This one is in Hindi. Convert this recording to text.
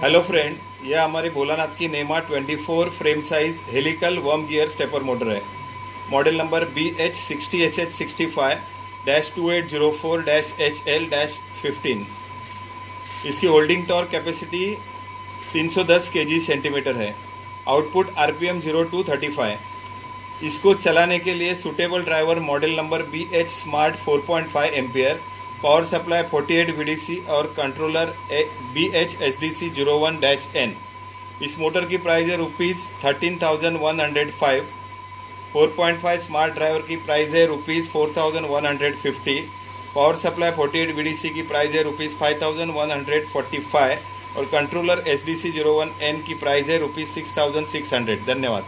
हेलो फ्रेंड, यह हमारी भोलानाथ की NEMA 24 frame size helical worm gear stepper motor है। Model number BH60sh65-2804-hl-15। इसकी होल्डिंग टॉर्क कैपेसिटी 310 kg/cm है। Output RPM 0 to 35। इसको चलाने के लिए suitable driver model number BH smart 4.5 ampere, power supply 48 VDC और कंट्रोलर BH SDC 01-N। इस मोटर की प्राइस है ₹13,105। 4.5 स्मार्ट ड्राइवर की प्राइस है ₹4,150। पावर सप्लाई 48 VDC की प्राइस है ₹5,145 और कंट्रोलर SDC 01N की प्राइस है ₹6,600। धन्यवाद।